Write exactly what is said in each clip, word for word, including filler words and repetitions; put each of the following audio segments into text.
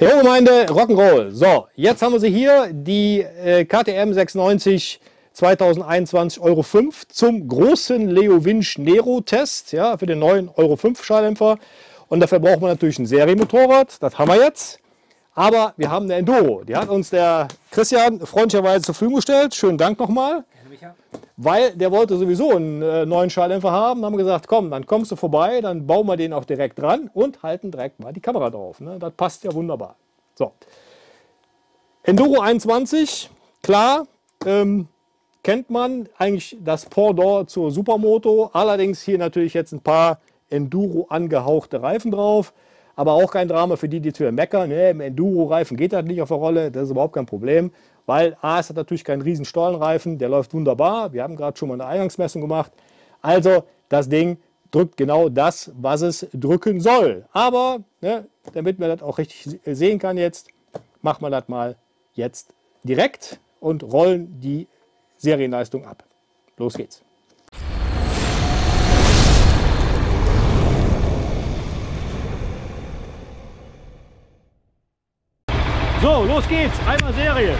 Heyo Gemeinde, Rock'n'Roll. So, jetzt haben wir sie hier, die äh, K T M sechs neunzig zwanzig einundzwanzig Euro fünf zum großen Leovince Nero Test, ja, für den neuen Euro fünf Schalldämpfer. Und dafür braucht man natürlich ein Serienmotorrad, das haben wir jetzt. Aber wir haben eine Enduro, die hat uns der Christian freundlicherweise zur Verfügung gestellt. Schönen Dank nochmal. Weil der wollte sowieso einen äh, neuen Schalldämpfer haben, haben gesagt, komm, dann kommst du vorbei, dann bauen wir den auch direkt dran und halten direkt mal die Kamera drauf. Ne? Das passt ja wunderbar. So, Enduro einundzwanzig, klar, ähm, kennt man eigentlich das Pendant zur Supermoto, allerdings hier natürlich jetzt ein paar Enduro angehauchte Reifen drauf, aber auch kein Drama für die, die zu meckern, ne, im Enduro-Reifen geht das nicht auf der Rolle, das ist überhaupt kein Problem. Weil A, es hat natürlich keinen riesen Stollenreifen, der läuft wunderbar. Wir haben gerade schon mal eine Eingangsmessung gemacht. Also das Ding drückt genau das, was es drücken soll. Aber ne, damit man das auch richtig sehen kann jetzt, machen wir das mal jetzt direkt und rollen die Serienleistung ab. Los geht's. So, los geht's. Einmal Serie.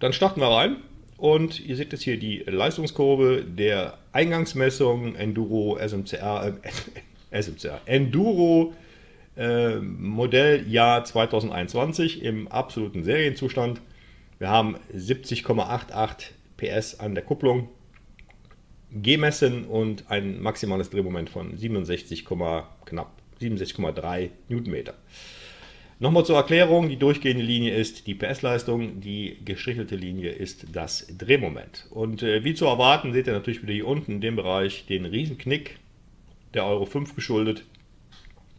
Dann starten wir rein und ihr seht jetzt hier die Leistungskurve der Eingangsmessung Enduro S M C R, äh, S M C R Enduro äh, Modelljahr zwanzig einundzwanzig im absoluten Serienzustand. Wir haben siebzig Komma acht acht P S an der Kupplung gemessen und ein maximales Drehmoment von siebenundsechzig, knapp siebenundsechzig Komma drei Newtonmeter. Nochmal zur Erklärung, die durchgehende Linie ist die P S-Leistung, die gestrichelte Linie ist das Drehmoment. Und äh, wie zu erwarten, seht ihr natürlich wieder hier unten in dem Bereich den Riesenknick der Euro fünf geschuldet,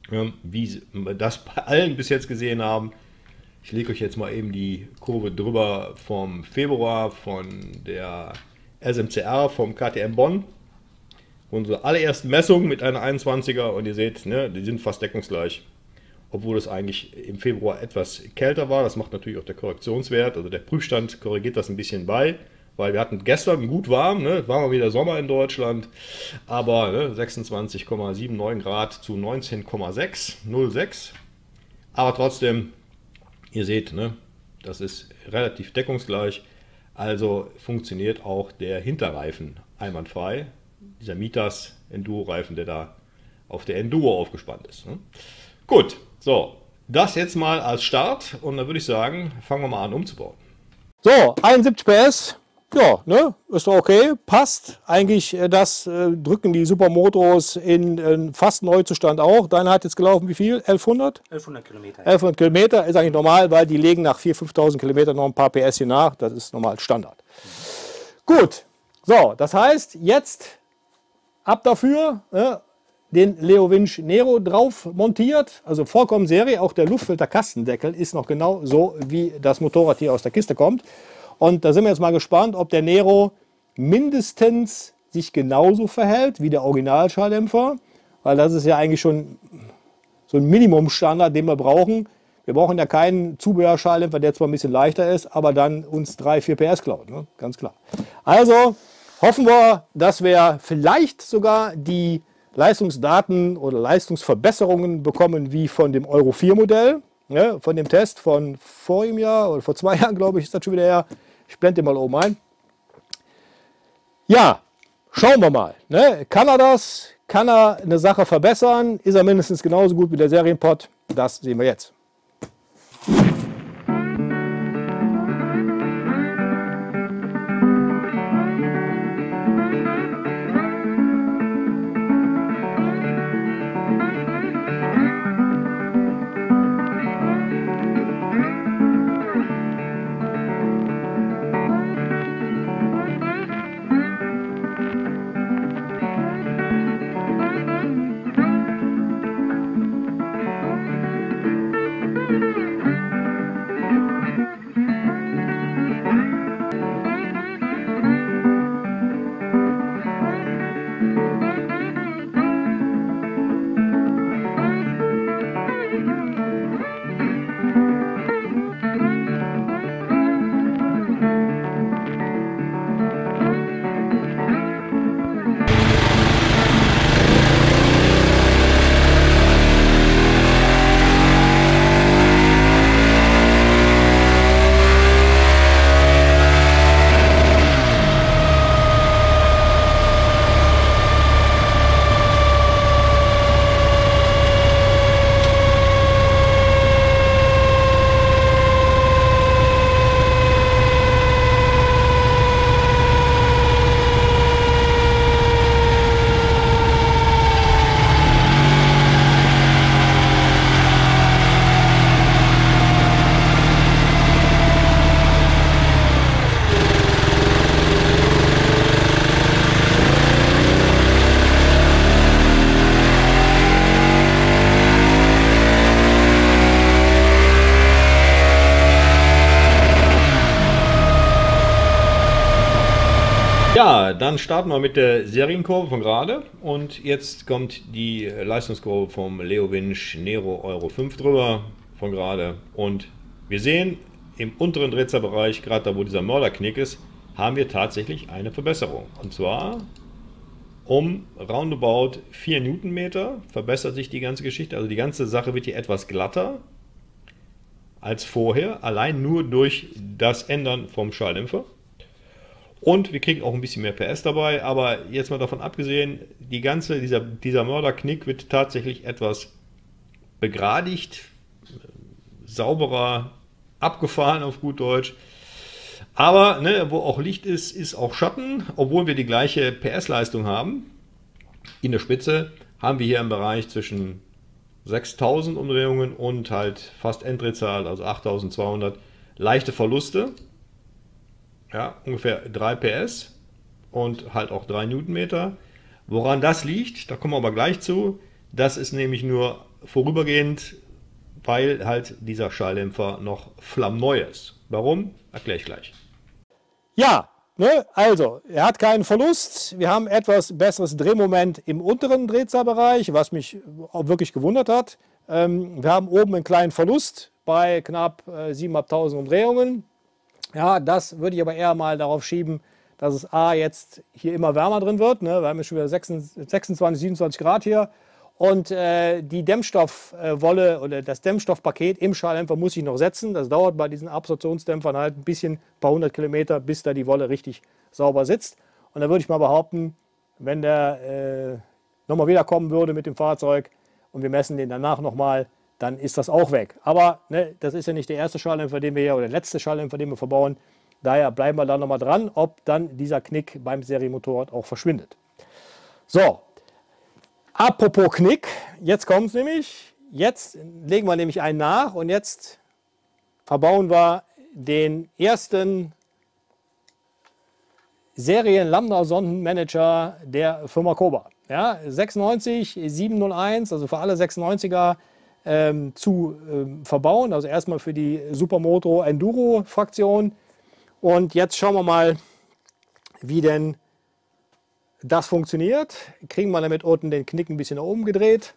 ja, wie wir das bei allen bis jetzt gesehen haben. Ich lege euch jetzt mal eben die Kurve drüber vom Februar, von der S M C R, vom K T M Bonn. Unsere allerersten Messungen mit einer einundzwanziger und ihr seht, ne, die sind fast deckungsgleich. Obwohl es eigentlich im Februar etwas kälter war. Das macht natürlich auch der Korrektionswert, also der Prüfstand korrigiert das ein bisschen bei, weil wir hatten gestern gut warm, ne? War mal wieder Sommer in Deutschland, aber ne, sechsundzwanzig Komma neun sieben Grad zu neunzehn Komma sechs, null Komma sechs. Aber trotzdem, ihr seht, ne, das ist relativ deckungsgleich, also funktioniert auch der Hinterreifen einwandfrei, dieser Mitas Enduro-Reifen, der da auf der Enduro aufgespannt ist. Ne? Gut. So, das jetzt mal als Start und dann würde ich sagen, fangen wir mal an umzubauen. So, einundsiebzig P S, ja, ne, ist doch okay, passt. Eigentlich das äh, drücken die Supermotos in, in fast Neuzustand auch. Deine hat jetzt gelaufen wie viel? elfhundert? elfhundert Kilometer. Ja. elfhundert Kilometer ist eigentlich normal, weil die legen nach viertausend, fünftausend Kilometern noch ein paar P S hier nach. Das ist normal Standard. Mhm. Gut, so, das heißt, jetzt ab dafür, ne? Den Leovince Nero drauf montiert, also vollkommen Serie, auch der Luftfilterkastendeckel ist noch genau so, wie das Motorrad hier aus der Kiste kommt. Und da sind wir jetzt mal gespannt, ob der Nero mindestens sich genauso verhält wie der Originalschalldämpfer, weil das ist ja eigentlich schon so ein Minimumstandard, den wir brauchen. Wir brauchen ja keinen Zubehörschalldämpfer, der zwar ein bisschen leichter ist, aber dann uns drei, vier P S klaut, ne? Ganz klar. Also hoffen wir, dass wir vielleicht sogar die Leistungsdaten oder Leistungsverbesserungen bekommen wie von dem Euro vier Modell, ne, von dem Test von vor einem Jahr oder vor zwei Jahren, glaube ich, ist das schon wieder her. Ich blende den mal oben ein. Ja, schauen wir mal. Ne? Kann er das? Kann er eine Sache verbessern? Ist er mindestens genauso gut wie der Serienpod? Das sehen wir jetzt. Ja, dann starten wir mit der Serienkurve von gerade und jetzt kommt die Leistungskurve vom Leovince Nero Euro fünf drüber von gerade und wir sehen im unteren Drehzahlbereich, gerade da wo dieser Mörderknick ist, haben wir tatsächlich eine Verbesserung und zwar um roundabout vier Newtonmeter verbessert sich die ganze Geschichte, also die ganze Sache wird hier etwas glatter als vorher, allein nur durch das Ändern vom Schalldämpfer. Und wir kriegen auch ein bisschen mehr P S dabei, aber jetzt mal davon abgesehen, die ganze, dieser, dieser Mörderknick wird tatsächlich etwas begradigt, sauberer, abgefahren auf gut Deutsch. Aber ne, wo auch Licht ist, ist auch Schatten, obwohl wir die gleiche P S-Leistung haben. In der Spitze haben wir hier im Bereich zwischen sechstausend Umdrehungen und halt fast Enddrehzahl, also achttausendzweihundert, leichte Verluste. Ja, ungefähr drei P S und halt auch drei Newtonmeter. Woran das liegt, da kommen wir aber gleich zu. Das ist nämlich nur vorübergehend, weil halt dieser Schalldämpfer noch flammneu ist. Warum? Erkläre ich gleich. Ja, ne, also er hat keinen Verlust. Wir haben etwas besseres Drehmoment im unteren Drehzahlbereich, was mich auch wirklich gewundert hat. Ähm, wir haben oben einen kleinen Verlust bei knapp äh, siebentausendfünfhundert Umdrehungen. Ja, das würde ich aber eher mal darauf schieben, dass es A, jetzt hier immer wärmer drin wird. Ne? Wir haben jetzt schon wieder sechsundzwanzig, siebenundzwanzig Grad hier. Und äh, die Dämmstoffwolle oder das Dämmstoffpaket im Schalldämpfer muss ich noch setzen. Das dauert bei diesen Absorptionsdämpfern halt ein bisschen, ein paar hundert Kilometer, bis da die Wolle richtig sauber sitzt. Und da würde ich mal behaupten, wenn der äh, nochmal wiederkommen würde mit dem Fahrzeug und wir messen den danach nochmal, dann ist das auch weg. Aber ne, das ist ja nicht der erste Schalldämpfer, den wir hier, oder der letzte Schalldämpfer, den wir verbauen. Daher bleiben wir da nochmal dran, ob dann dieser Knick beim Serienmotorrad auch verschwindet. So, apropos Knick, jetzt kommt es nämlich. Jetzt legen wir nämlich einen nach und jetzt verbauen wir den ersten Serien-Lambdasondenmanager der Firma Koober. Ja, sechsundneunzig, siebenhunderteins, also für alle sechsundneunziger. Ähm, zu ähm, verbauen, also erstmal für die Supermoto Enduro Fraktion und jetzt schauen wir mal, wie denn das funktioniert. Kriegen wir damit unten den Knick ein bisschen nach oben gedreht,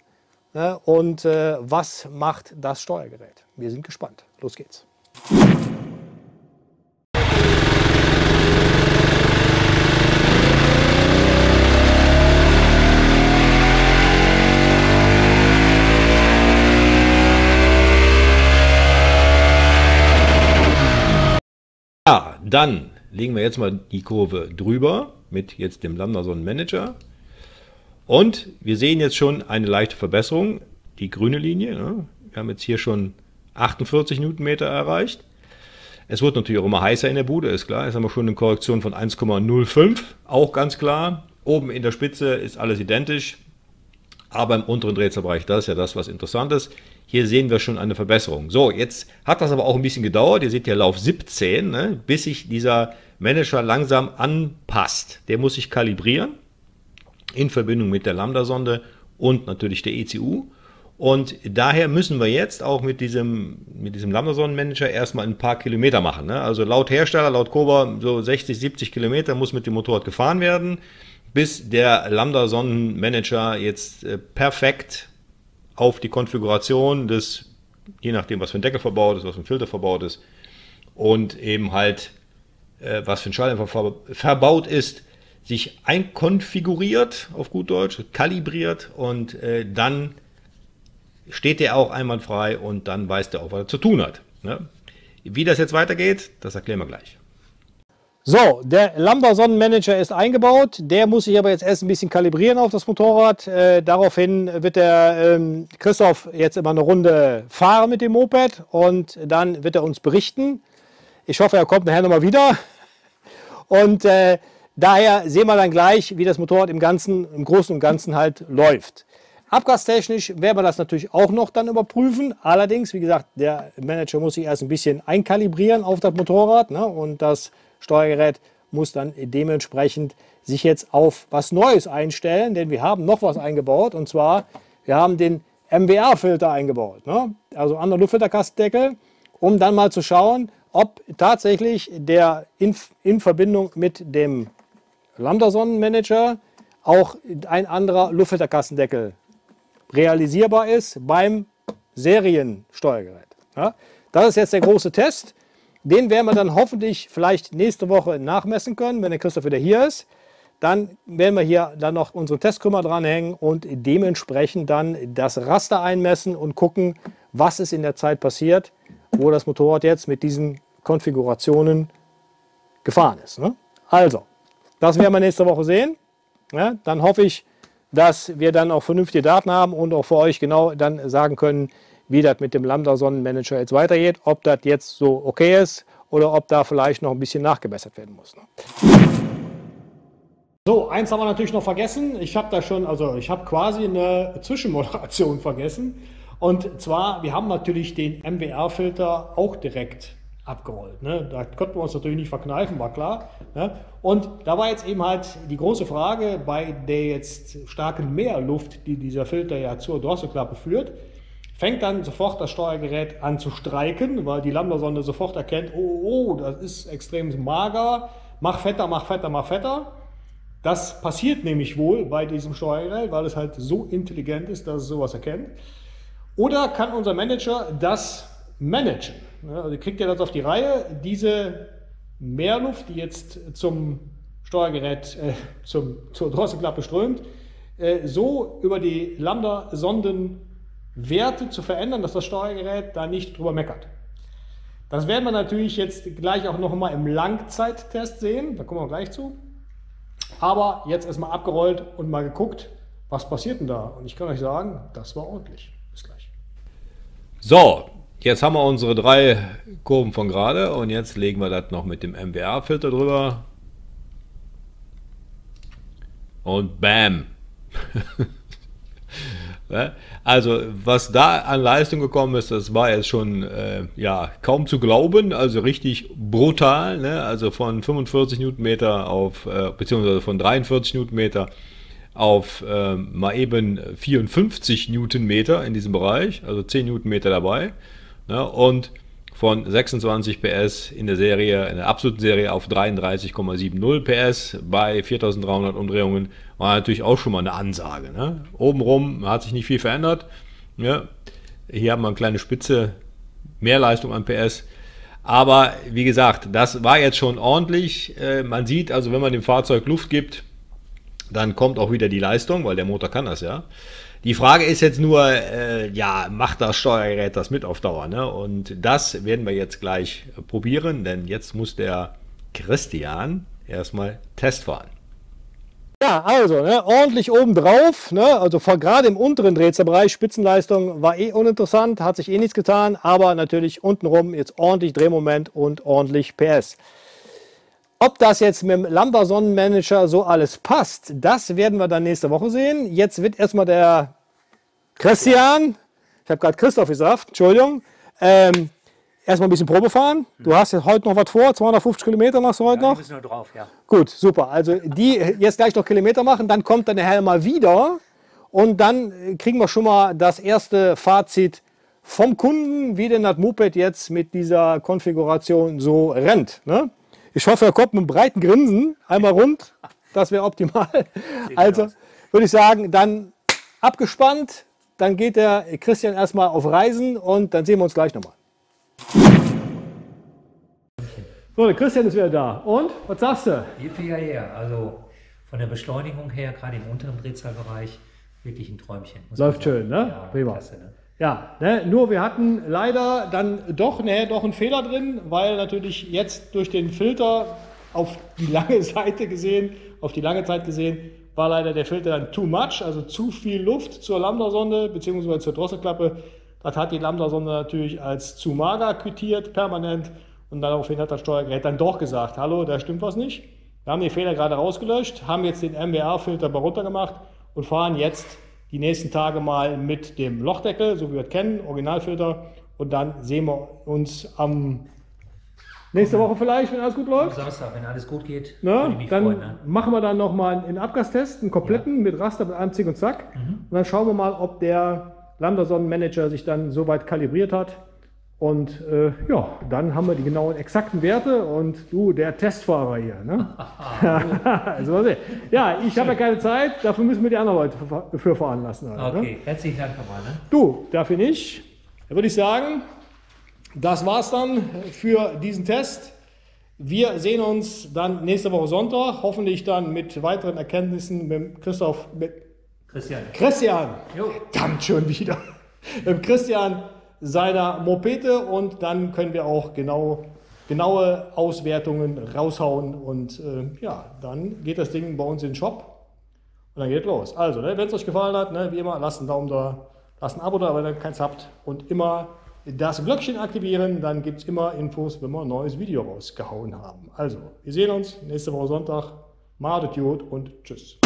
ne? Und äh, was macht das Steuergerät? Wir sind gespannt. Los geht's. Ja, dann legen wir jetzt mal die Kurve drüber mit jetzt dem Lambdasondenmanager und wir sehen jetzt schon eine leichte Verbesserung, die grüne Linie, ne? Wir haben jetzt hier schon achtundvierzig Newtonmeter erreicht. Es wird natürlich auch immer heißer in der Bude, ist klar. Jetzt haben wir schon eine Korrektion von eins Komma null fünf, auch ganz klar. Oben in der Spitze ist alles identisch, aber im unteren Drehzahlbereich, das ist ja das, was interessant ist. Hier sehen wir schon eine Verbesserung. So, jetzt hat das aber auch ein bisschen gedauert. Ihr seht ja Lauf siebzehn, ne, bis sich dieser Manager langsam anpasst. Der muss sich kalibrieren in Verbindung mit der Lambda-Sonde und natürlich der E C U. Und daher müssen wir jetzt auch mit diesem, mit diesem Lambda-Sonden-Manager erstmal ein paar Kilometer machen. Ne? Also laut Hersteller, laut Koober, so sechzig, siebzig Kilometer muss mit dem Motorrad gefahren werden, bis der Lambda-Sonden-Manager jetzt äh, perfekt auf die Konfiguration des, je nachdem was für ein Deckel verbaut ist, was für ein Filter verbaut ist und eben halt äh, was für ein Schalldämpfer verbaut ist, sich einkonfiguriert, auf gut Deutsch, kalibriert und äh, dann steht der auch einwandfrei und dann weiß der auch, was er zu tun hat. Ne? Wie das jetzt weitergeht, das erklären wir gleich. So, der Lambdasondenmanager ist eingebaut, der muss sich aber jetzt erst ein bisschen kalibrieren auf das Motorrad. Äh, daraufhin wird der ähm, Christoph jetzt immer eine Runde fahren mit dem Moped und dann wird er uns berichten. Ich hoffe, er kommt nachher nochmal wieder und äh, daher sehen wir dann gleich, wie das Motorrad im Ganzen, im Großen und Ganzen halt läuft. Abgastechnisch werden wir das natürlich auch noch dann überprüfen. Allerdings, wie gesagt, der Manager muss sich erst ein bisschen einkalibrieren auf das Motorrad, ne, und das Steuergerät muss dann dementsprechend sich jetzt auf was Neues einstellen, denn wir haben noch was eingebaut und zwar, wir haben den M W R-Filter eingebaut, ne? Also an der Luftfilterkastendeckel, um dann mal zu schauen, ob tatsächlich der in, in Verbindung mit dem Lambdasondenmanager auch ein anderer Luftfilterkassendeckel realisierbar ist beim Seriensteuergerät. Ja, das ist jetzt der große Test. Den werden wir dann hoffentlich vielleicht nächste Woche nachmessen können, wenn der Christoph wieder hier ist. Dann werden wir hier dann noch unsere Testkrümmer dranhängen und dementsprechend dann das Raster einmessen und gucken, was ist in der Zeit passiert, wo das Motorrad jetzt mit diesen Konfigurationen gefahren ist. Ne? Also, das werden wir nächste Woche sehen. Ja, dann hoffe ich, dass wir dann auch vernünftige Daten haben und auch für euch genau dann sagen können, wie das mit dem Lambda-Sonnenmanager jetzt weitergeht, ob das jetzt so okay ist oder ob da vielleicht noch ein bisschen nachgebessert werden muss. Ne? So, eins haben wir natürlich noch vergessen. Ich habe da schon, also ich habe quasi eine Zwischenmoderation vergessen. Und zwar, wir haben natürlich den M W R-Filter auch direkt abgerollt. Ne? Da konnten wir uns natürlich nicht verkneifen, war klar. Ne? Und da war jetzt eben halt die große Frage, bei der jetzt starken Meerluft, die dieser Filter ja zur Drosselklappe führt, fängt dann sofort das Steuergerät an zu streiken, weil die Lambda-Sonde sofort erkennt, oh, oh, das ist extrem mager, mach fetter, mach fetter, mach fetter. Das passiert nämlich wohl bei diesem Steuergerät, weil es halt so intelligent ist, dass es sowas erkennt. Oder kann unser Manager das managen? Also kriegt er das auf die Reihe, diese Meerluft, die jetzt zum Steuergerät, äh, zum, zur Drosselklappe strömt, äh, so über die Lambda-Sondenwerte zu verändern, dass das Steuergerät da nicht drüber meckert. Das werden wir natürlich jetzt gleich auch noch mal im Langzeittest sehen, da kommen wir gleich zu. Aber jetzt erstmal abgerollt und mal geguckt, was passiert denn da? Und ich kann euch sagen, das war ordentlich. Bis gleich. So, jetzt haben wir unsere drei Kurven von gerade und jetzt legen wir das noch mit dem M W R-Filter drüber. Und bam! Also, was da an Leistung gekommen ist, das war jetzt schon äh, ja, kaum zu glauben, also richtig brutal, ne? Also von fünfundvierzig Newtonmeter auf, äh, beziehungsweise von dreiundvierzig Newtonmeter auf äh, mal eben vierundfünfzig Newtonmeter in diesem Bereich, also zehn Newtonmeter dabei, ne? Und von sechsundzwanzig PS in der Serie, in der absoluten Serie auf dreiunddreißig Komma sieben null PS bei viertausenddreihundert Umdrehungen, war natürlich auch schon mal eine Ansage. Ne? Obenrum hat sich nicht viel verändert. Ne? Hier haben wir eine kleine Spitze, mehr Leistung an P S. Aber wie gesagt, das war jetzt schon ordentlich. Äh, man sieht also, wenn man dem Fahrzeug Luft gibt, dann kommt auch wieder die Leistung, weil der Motor kann das ja. Die Frage ist jetzt nur, äh, ja, macht das Steuergerät das mit auf Dauer? Ne? Und das werden wir jetzt gleich probieren, denn jetzt muss der Christian erstmal Test fahren. Ja, also ne, ordentlich obendrauf, ne, also gerade im unteren Drehzahlbereich, Spitzenleistung war eh uninteressant, hat sich eh nichts getan, aber natürlich untenrum jetzt ordentlich Drehmoment und ordentlich P S. Ob das jetzt mit dem Lambda-Sonnenmanager so alles passt, das werden wir dann nächste Woche sehen. Jetzt wird erstmal der Christian, ich habe gerade Christoph gesagt, Entschuldigung, ähm, erstmal ein bisschen Probe fahren. Du hast ja heute noch was vor, zweihundertfünfzig Kilometer machst du heute ja, noch? Ja, ein bisschen drauf, ja. Gut, super. Also die jetzt gleich noch Kilometer machen, dann kommt dann der Herr mal wieder und dann kriegen wir schon mal das erste Fazit vom Kunden, wie denn das Moped jetzt mit dieser Konfiguration so rennt, ne? Ich hoffe, er kommt mit einem breiten Grinsen einmal rund. Das wäre optimal. Also würde ich sagen, dann abgespannt. Dann geht der Christian erstmal auf Reisen und dann sehen wir uns gleich nochmal. So, der Christian ist wieder da. Und was sagst du? Yippie, ja, ja. Also von der Beschleunigung her, gerade im unteren Drehzahlbereich, wirklich ein Träumchen. Läuft schön, ne? Ja, prima. Klasse, ne? Ja, ne, nur wir hatten leider dann doch, ne, doch einen Fehler drin, weil natürlich jetzt durch den Filter auf die lange Seite gesehen, auf die lange Zeit gesehen, war leider der Filter dann too much, also zu viel Luft zur Lambda-Sonde bzw. zur Drosselklappe. Das hat die Lambda-Sonde natürlich als zu mager quittiert, permanent. Und daraufhin hat das Steuergerät dann doch gesagt, hallo, da stimmt was nicht. Wir haben den Fehler gerade rausgelöscht, haben jetzt den M W R-Filter runtergemacht und fahren jetzt die nächsten Tage mal mit dem Lochdeckel, so wie wir es kennen, Originalfilter. Und dann sehen wir uns am nächste Woche vielleicht, wenn alles gut läuft. Am Samstag, wenn alles gut geht. Na, mich dann freuen, ne? Machen wir dann nochmal einen Abgastest, einen kompletten, ja, mit Raster, mit einem Zick und Zack. Mhm. Und dann schauen wir mal, ob der Lambda-Sonnenmanager sich dann so weit kalibriert hat, Und äh, ja, dann haben wir die genauen, exakten Werte und du, der Testfahrer hier. Ne? Also, ja, ich habe ja keine Zeit, dafür müssen wir die anderen Leute für, für veranlassen. Halt, okay, ne? Herzlichen Dank nochmal. Ne? Du, dafür nicht. Dann würde ich sagen, das war's dann für diesen Test. Wir sehen uns dann nächste Woche Sonntag, hoffentlich dann mit weiteren Erkenntnissen mit Christoph, mit Christian. Christian, jo. Verdammt schon wieder. Mit Christian seiner Mopete, und dann können wir auch genau, genaue Auswertungen raushauen, und äh, ja, dann geht das Ding bei uns in den Shop und dann geht los. Also, ne, wenn es euch gefallen hat, ne, wie immer, lasst einen Daumen da, lasst ein Abo da, wenn ihr keins habt, und immer das Glöckchen aktivieren, dann gibt es immer Infos, wenn wir ein neues Video rausgehauen haben. Also, wir sehen uns nächste Woche Sonntag. Macht's gut und tschüss.